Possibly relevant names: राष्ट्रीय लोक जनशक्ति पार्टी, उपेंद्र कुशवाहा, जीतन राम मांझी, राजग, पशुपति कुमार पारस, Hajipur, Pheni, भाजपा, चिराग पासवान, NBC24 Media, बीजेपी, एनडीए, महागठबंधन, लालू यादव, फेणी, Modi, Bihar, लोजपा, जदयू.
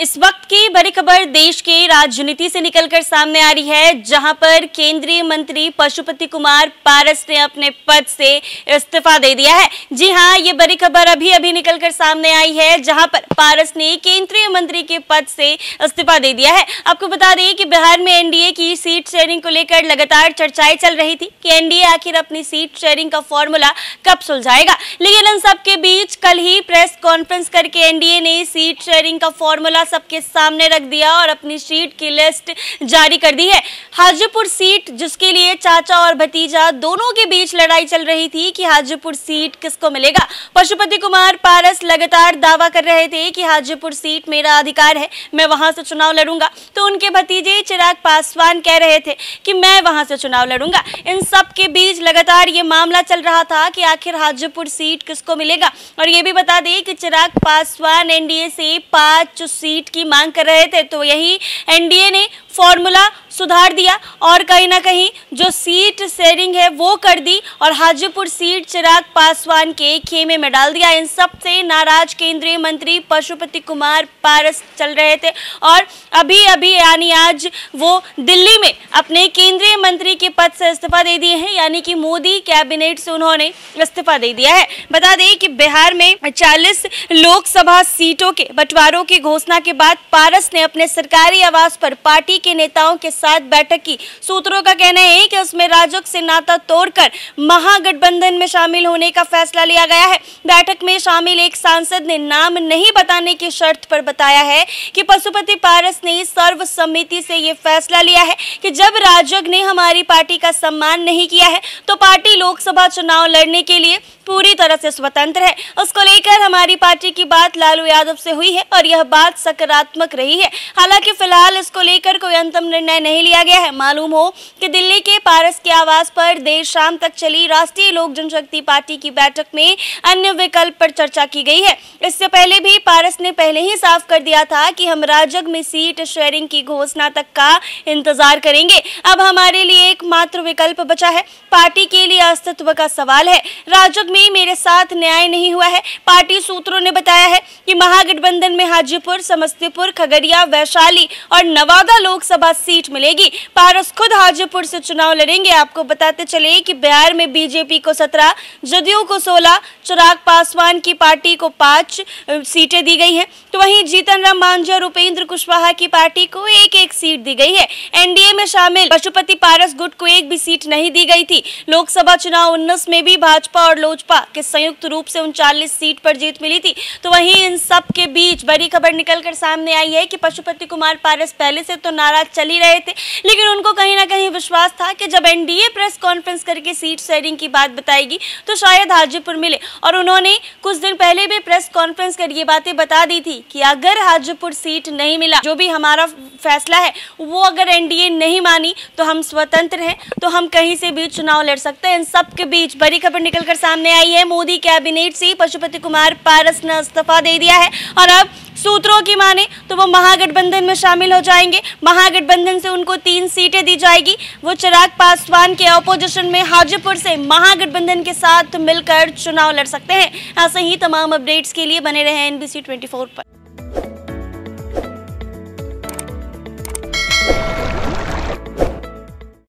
इस वक्त की बड़ी खबर देश के राजनीति से निकलकर सामने आ रही है, जहां पर केंद्रीय मंत्री पशुपति कुमार पारस ने अपने पद से इस्तीफा दे दिया है। जी हां, ये बड़ी खबर अभी अभी निकलकर सामने आई है, जहां पर पारस ने केंद्रीय मंत्री के पद से इस्तीफा दे दिया है। आपको बता दें कि बिहार में एनडीए की सीट शेयरिंग को लेकर लगातार चर्चाएं चल रही थी कि एनडीए आखिर अपनी सीट शेयरिंग का फॉर्मूला कब सुलझाएगा, लेकिन इन सबके बीच कल ही प्रेस कॉन्फ्रेंस करके एनडीए ने सीट शेयरिंग का फॉर्मूला सबके सामने रख दिया और अपनी सीट की लिस्ट जारी कर दी है। हाजीपुर सीट, जिसके लिए चाचा और भतीजा दोनों के बीच लड़ाई चल रही थी कि हाजीपुर सीट किसको मिलेगा। पशुपति कुमार पारस लगातार दावा कर रहे थे कि हाजीपुर सीट मेरा अधिकार है, मैं वहां से चुनाव लड़ूंगा, तो उनके भतीजे चिराग पासवान कह रहे थे कि मैं वहां से चुनाव लड़ूंगा। इन सब के बीच लगातार ये मामला चल रहा था कि आखिर हाजीपुर सीट किसको मिलेगा। और ये भी बता दें कि चिराग पासवान एनडीए से 5 सीट की मांग कर रहे थे, तो यही एनडीए ने फॉर्मूला सुधार दिया और कहीं ना कहीं जो सीट शेयरिंग है वो कर दी और हाजीपुर सीट चिराग पासवान के खेमे में डाल दिया। इन सब से नाराज केंद्रीय मंत्री पशुपति कुमार पारस चल रहे थे और अभी अभी यानी आज वो दिल्ली में अपने केंद्रीय मंत्री के पद से इस्तीफा दे दिए हैं, यानी कि मोदी कैबिनेट से उन्होंने इस्तीफा दे दिया है। बता दें कि बिहार में 40 लोकसभा सीटों के बंटवारों की घोषणा के बाद पारस ने अपने सरकारी आवास पर पार्टी के नेताओं के साथ बैठक की। सूत्रों का कहना है कि उसमें राजग से नाता तोड़कर महागठबंधन में शामिल होने का फैसला लिया गया है। बैठक में शामिल एक सांसद ने नाम नहीं बताने की शर्त पर बताया है कि पशुपति पारस ने सर्वसम्मति से यह फैसला लिया है कि जब राजग ने हमारी पार्टी का सम्मान नहीं किया है तो पार्टी लोकसभा चुनाव लड़ने के लिए पूरी तरह से स्वतंत्र है। उसको लेकर हमारी पार्टी की बात लालू यादव से हुई है और यह बात सकारात्मक रही है। हालांकि फिलहाल इसको लेकर कोई अंतिम निर्णय नहीं लिया गया है। मालूम हो कि दिल्ली के पारस के आवास पर देर शाम तक चली राष्ट्रीय लोक जनशक्ति पार्टी की बैठक में अन्य विकल्प पर चर्चा की गई है। इससे पहले भी पारस ने पहले ही साफ कर दिया था कि हम राजग में सीट शेयरिंग की घोषणा तक का इंतजार करेंगे। अब हमारे लिए एकमात्र विकल्प बचा है, पार्टी के लिए अस्तित्व का सवाल है। राजग में मेरे साथ न्याय नहीं हुआ है। पार्टी सूत्रों ने बताया है कि महागठबंधन में हाजीपुर, समस्तीपुर, खगड़िया, वैशाली और नवादा लोकसभा सीट मिलेगी। पारस खुद हाजीपुर से चुनाव लड़ेंगे। आपको बताते चले कि बिहार में बीजेपी को 17, जदयू को 16, चिराग पासवान की पार्टी को 5 सीटें दी गई हैं, तो वहीं जीतन राम मांझी, उपेंद्र कुशवाहा की पार्टी को 1-1 सीट दी गई है। एनडीए में शामिल पशुपति पारस गुट को 1 भी सीट नहीं दी गई थी। लोकसभा चुनाव 19 में भी भाजपा और लोजपा के संयुक्त रूप से 39 सीट पर जीत मिली थी। तो वहीं इन सब के बीच बड़ी खबर निकलकर सामने आई है कि पशुपति कुमार पारस पहले से तो नाराज चल ही रहे थे, लेकिन उनको कहीं ना कहीं विश्वास था कि जब एनडीए प्रेस कॉन्फ्रेंस करके सीट शेयरिंग की बात बताएगी तो शायद हाजीपुर मिले। और उन्होंने कुछ दिन पहले भी प्रेस कॉन्फ्रेंस कर ये बातें बता दी थी कि अगर हाजीपुर सीट नहीं मिला, जो भी हमारा फैसला है वो अगर एनडीए नहीं मानी तो हम स्वतंत्र हैं, तो हम कहीं से भी चुनाव लड़ सकते हैं। इन सब के बीच बड़ी खबर निकलकर सामने आई है, मोदी कैबिनेट से पशुपति कुमार पारस ने इस्तीफा दे दिया है और अब सूत्रों की माने तो वो महागठबंधन में शामिल हो जाएंगे। महागठबंधन से उनको 3 सीटें दी जाएगी। वो चिराग पासवान के ऑपोजिशन में हाजीपुर से महागठबंधन के साथ मिलकर चुनाव लड़ सकते हैं। ऐसे ही तमाम अपडेट्स के लिए बने रहें NBC24 पर।